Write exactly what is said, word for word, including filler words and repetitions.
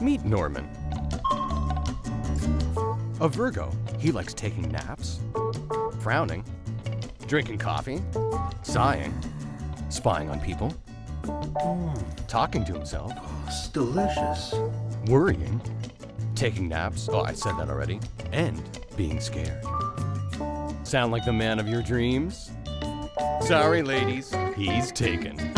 Meet Norman. A Virgo, he likes taking naps, frowning, drinking coffee, sighing, spying on people, mm. talking to himself. Oh, it's delicious. Worrying, taking naps, oh, I said that already, and being scared. Sound like the man of your dreams? Sorry, ladies, he's taken.